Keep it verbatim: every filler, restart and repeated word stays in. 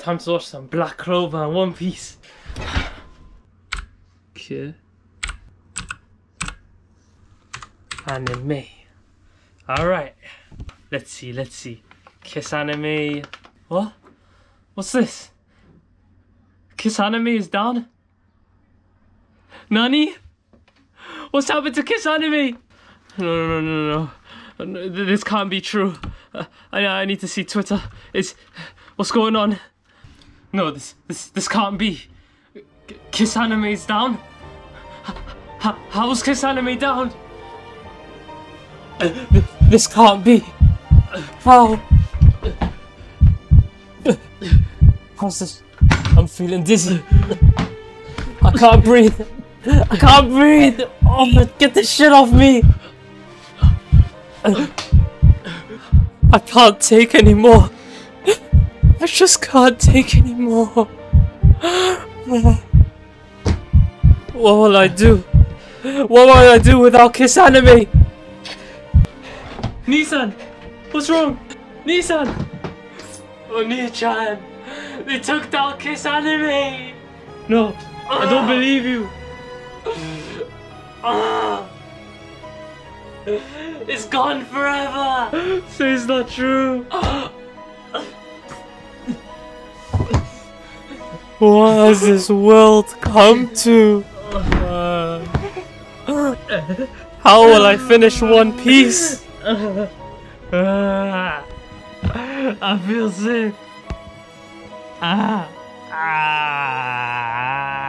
Time to watch some Black Clover and One Piece. KissAnime. Alright. Let's see, let's see. KissAnime. What? What's this? KissAnime is down? Nani? What's happened to KissAnime? No, no, no, no, no. This can't be true. Uh, I, I need to see Twitter. It's... What's going on? No, this this this can't be. KissAnime is down? How, how is KissAnime down? Uh, th this can't be. How? How's this? I'm feeling dizzy. I can't breathe. I can't breathe. Oh, but get this shit off me. Uh, I can't take anymore. I just can't take anymore. What will I do? What will I do without KissAnime? Nissan! What's wrong? Nissan! Oni-chan! They took down KissAnime! No, I don't believe you! It's gone forever! So it's not true! What has this world come to? Uh, how will I finish One Piece? Uh, I feel sick. Ah. Ah.